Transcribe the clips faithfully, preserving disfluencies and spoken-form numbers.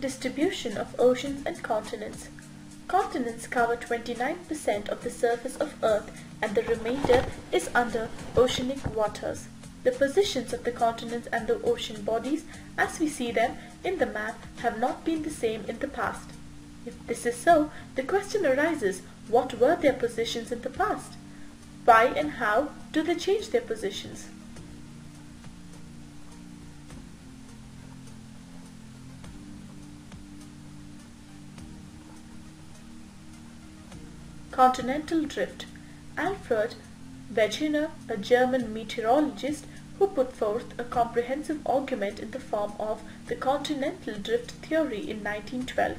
Distribution of oceans and continents. Continents cover twenty-nine percent of the surface of Earth and the remainder is under oceanic waters. The positions of the continents and the ocean bodies as we see them in the map have not been the same in the past. If this is so, the question arises, what were their positions in the past? Why and how do they change their positions? Continental drift. Alfred Wegener, a German meteorologist who put forth a comprehensive argument in the form of the continental drift theory in nineteen twelve.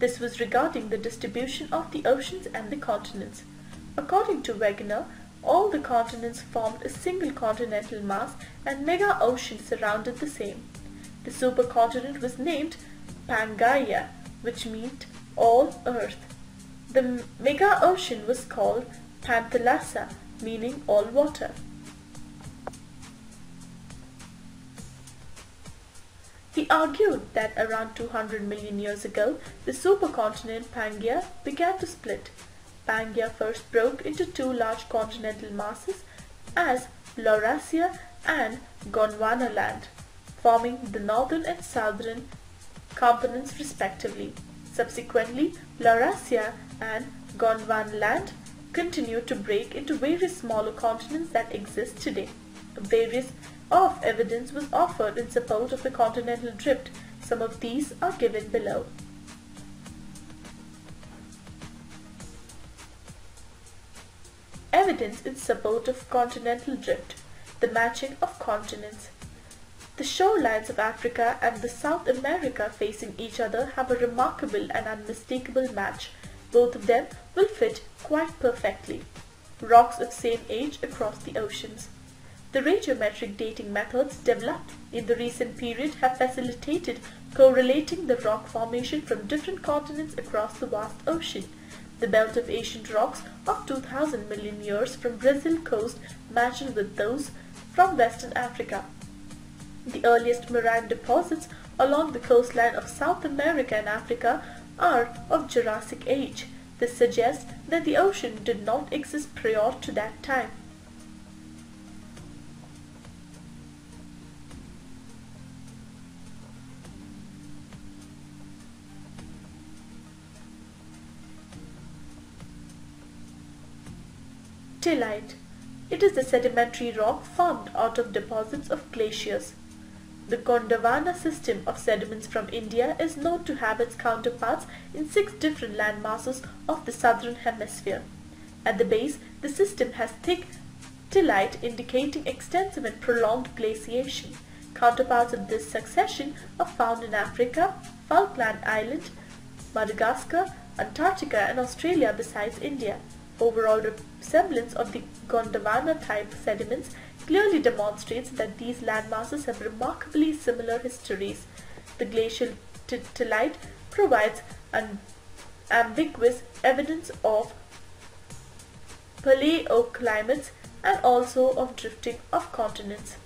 This was regarding the distribution of the oceans and the continents. According to Wegener, all the continents formed a single continental mass and mega oceans surrounded the same. The supercontinent was named Pangaea, which meant all earth. The mega ocean was called Panthalassa, meaning all water. He argued that around two hundred million years ago, the supercontinent Pangaea began to split. Pangaea first broke into two large continental masses as Laurasia and Gondwanaland, forming the northern and southern components respectively. Subsequently, Laurasia and Gondwanaland continue to break into various smaller continents that exist today. Various of evidence was offered in support of the continental drift. Some of these are given below. Evidence in support of continental drift. The matching of continents. The shorelines of Africa and the South America facing each other have a remarkable and unmistakable match. Both of them will fit quite perfectly. Rocks of same age across the oceans. The radiometric dating methods developed in the recent period have facilitated correlating the rock formation from different continents across the vast ocean. The belt of ancient rocks of two thousand million years from Brazil coast matches with those from Western Africa. The earliest marine deposits along the coastline of South America and Africa are of Jurassic age. This suggests that the ocean did not exist prior to that time. Tillite. It is a sedimentary rock formed out of deposits of glaciers. The Gondwana system of sediments from India is known to have its counterparts in six different land masses of the southern hemisphere. At the base, the system has thick tillite indicating extensive and prolonged glaciation. Counterparts of this succession are found in Africa, Falkland Island, Madagascar, Antarctica and Australia besides India. Overall resemblance of the Gondwana-type sediments clearly demonstrates that these landmasses have remarkably similar histories. The glacial tillite provides an ambiguous evidence of paleoclimates and also of drifting of continents.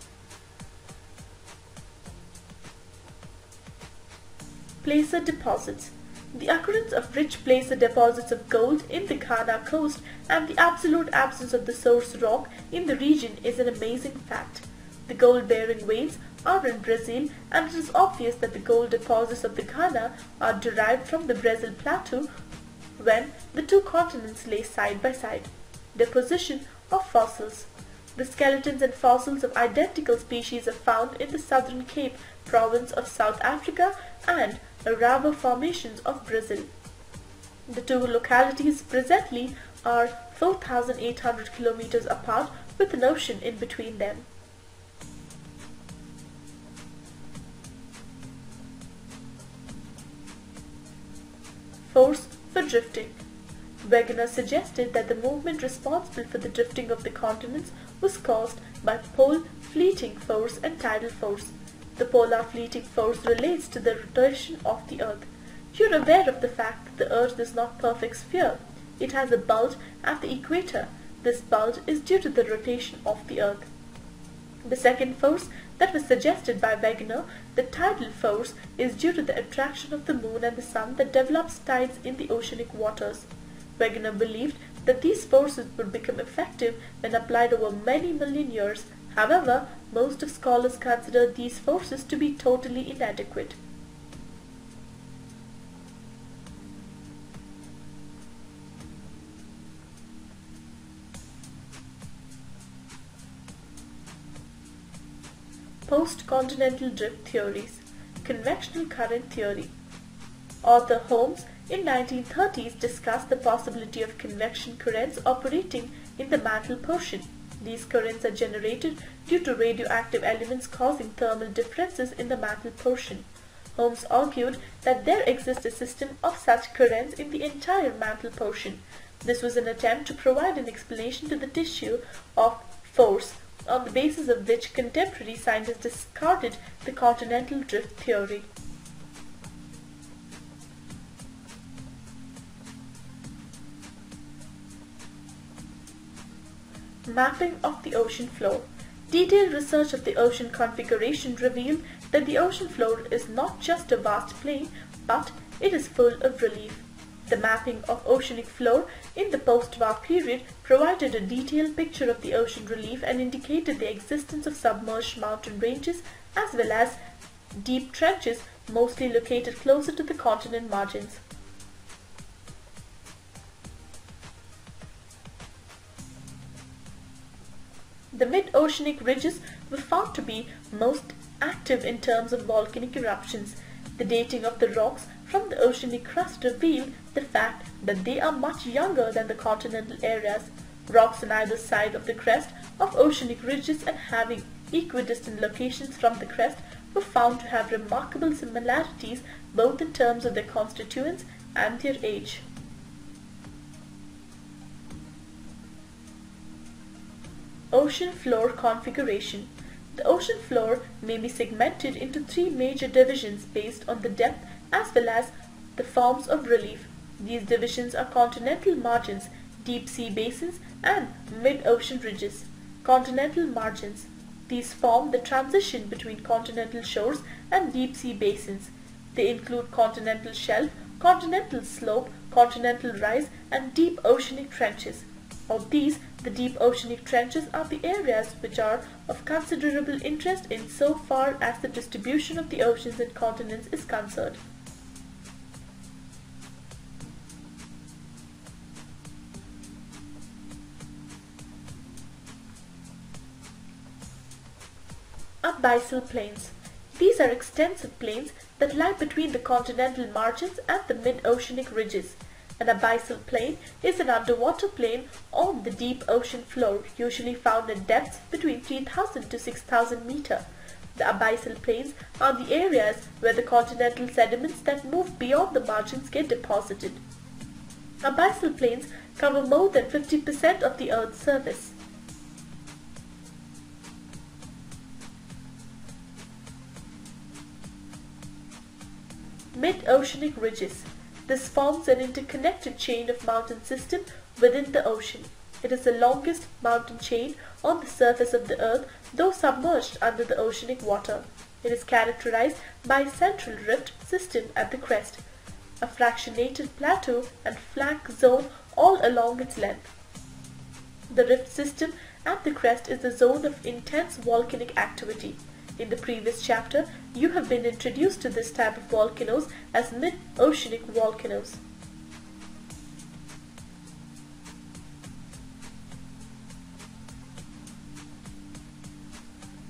Placer deposits. The occurrence of rich placer deposits of gold in the Ghana coast and the absolute absence of the source rock in the region is an amazing fact. The gold-bearing veins are in Brazil and it is obvious that the gold deposits of the Ghana are derived from the Brazil plateau when the two continents lay side by side. Deposition of fossils. The skeletons and fossils of identical species are found in the Southern Cape province of South Africa and Arava formations of Brazil. The two localities presently are four thousand eight hundred kilometers apart with an ocean in between them. Force for drifting. Wegener suggested that the movement responsible for the drifting of the continents was caused by pole fleeting force and tidal force. The polar fleeting force relates to the rotation of the Earth. You are aware of the fact that the Earth is not a perfect sphere. It has a bulge at the equator. This bulge is due to the rotation of the Earth. The second force that was suggested by Wegener, the tidal force, is due to the attraction of the moon and the sun that develops tides in the oceanic waters. Wegener believed that these forces would become effective when applied over many million years. However, most of scholars consider these forces to be totally inadequate. Post-continental drift theories. Convectional current theory. Arthur Holmes in nineteen thirties discussed the possibility of convection currents operating in the mantle portion. These currents are generated due to radioactive elements causing thermal differences in the mantle portion. Holmes argued that there exists a system of such currents in the entire mantle portion. This was an attempt to provide an explanation to the tissue of force, on the basis of which contemporary scientists discarded the continental drift theory. Mapping of the ocean floor. Detailed research of the ocean configuration revealed that the ocean floor is not just a vast plain, but it is full of relief. The mapping of oceanic floor in the post-war period provided a detailed picture of the ocean relief and indicated the existence of submerged mountain ranges as well as deep trenches mostly located closer to the continent margins. The mid-oceanic ridges were found to be most active in terms of volcanic eruptions. The dating of the rocks from the oceanic crust revealed the fact that they are much younger than the continental areas. Rocks on either side of the crest of oceanic ridges and having equidistant locations from the crest were found to have remarkable similarities both in terms of their constituents and their age. Ocean floor configuration. The ocean floor may be segmented into three major divisions based on the depth as well as the forms of relief. These divisions are continental margins, deep sea basins, and mid-ocean ridges. Continental margins. These form the transition between continental shores and deep sea basins. They include continental shelf, continental slope, continental rise, and deep oceanic trenches. Of these, the deep oceanic trenches are the areas which are of considerable interest in so far as the distribution of the oceans and continents is concerned. Abyssal plains. These are extensive plains that lie between the continental margins and the mid-oceanic ridges. An abyssal plain is an underwater plain on the deep ocean floor, usually found at depths between three thousand to six thousand meters. The abyssal plains are the areas where the continental sediments that move beyond the margins get deposited. Abyssal plains cover more than fifty percent of the Earth's surface. Mid-oceanic ridges. This forms an interconnected chain of mountain system within the ocean. It is the longest mountain chain on the surface of the earth, though submerged under the oceanic water. It is characterized by a central rift system at the crest, a fractionated plateau and flank zone all along its length. The rift system at the crest is the zone of intense volcanic activity. In the previous chapter, you have been introduced to this type of volcanoes as mid-oceanic volcanoes.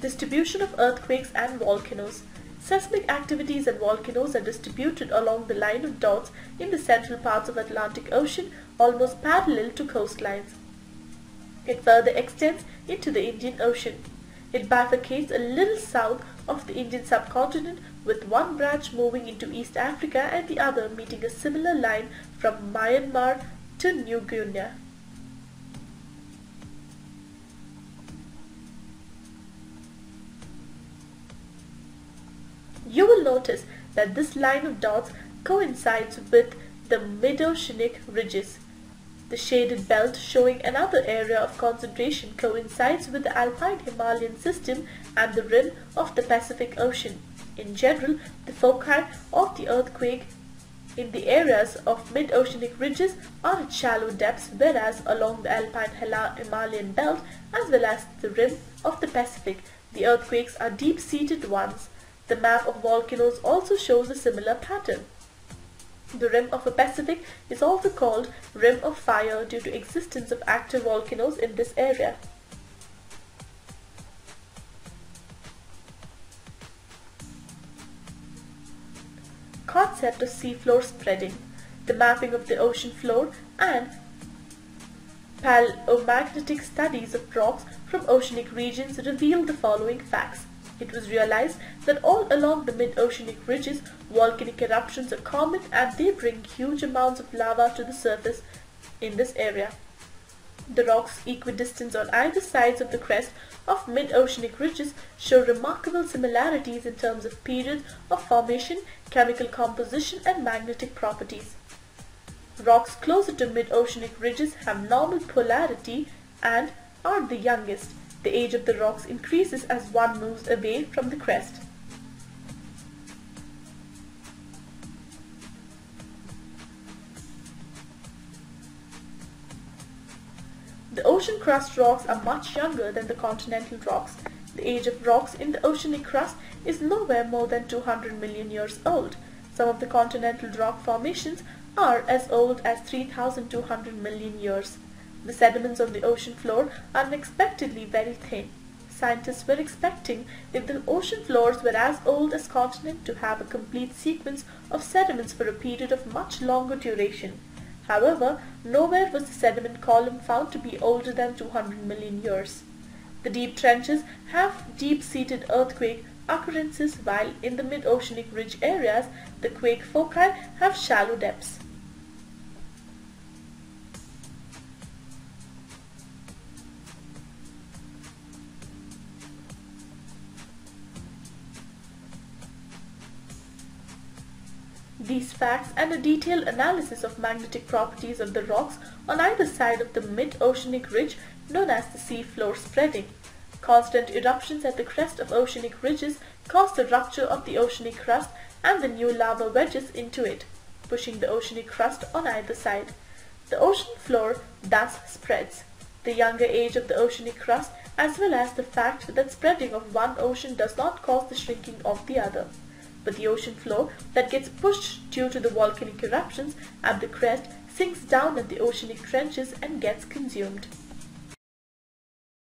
Distribution of earthquakes and volcanoes. Seismic activities and volcanoes are distributed along the line of dots in the central parts of Atlantic Ocean, almost parallel to coastlines. It further extends into the Indian Ocean. It bifurcates a little south of the Indian subcontinent, with one branch moving into East Africa and the other meeting a similar line from Myanmar to New Guinea. You will notice that this line of dots coincides with the mid-oceanic ridges. The shaded belt showing another area of concentration coincides with the alpine Himalayan system and the rim of the Pacific Ocean. In general, the foci of the earthquake in the areas of mid-oceanic ridges are at shallow depths, whereas along the alpine Himalayan belt as well as the rim of the Pacific, the earthquakes are deep-seated ones. The map of volcanoes also shows a similar pattern. The rim of a Pacific is also called rim of fire due to existence of active volcanoes in this area. Concept of seafloor spreading. The mapping of the ocean floor and paleomagnetic studies of rocks from oceanic regions reveal the following facts. It was realized that all along the mid-oceanic ridges, volcanic eruptions are common and they bring huge amounts of lava to the surface in this area. The rocks equidistant on either sides of the crest of mid-oceanic ridges show remarkable similarities in terms of periods of formation, chemical composition and magnetic properties. Rocks closer to mid-oceanic ridges have normal polarity and are the youngest. The age of the rocks increases as one moves away from the crest. The ocean crust rocks are much younger than the continental rocks. The age of rocks in the oceanic crust is nowhere more than two hundred million years old. Some of the continental rock formations are as old as three thousand two hundred million years. The sediments on the ocean floor are unexpectedly very thin. Scientists were expecting, if the ocean floors were as old as continent, to have a complete sequence of sediments for a period of much longer duration. However, nowhere was the sediment column found to be older than two hundred million years. The deep trenches have deep-seated earthquake occurrences, while in the mid-oceanic ridge areas, the quake foci have shallow depths. These facts and a detailed analysis of magnetic properties of the rocks on either side of the mid-oceanic ridge known as the seafloor spreading. Constant eruptions at the crest of oceanic ridges cause the rupture of the oceanic crust and the new lava wedges into it, pushing the oceanic crust on either side. The ocean floor thus spreads. The younger age of the oceanic crust as well as the fact that spreading of one ocean does not cause the shrinking of the other. But the ocean floor that gets pushed due to the volcanic eruptions at the crest sinks down at the oceanic trenches and gets consumed.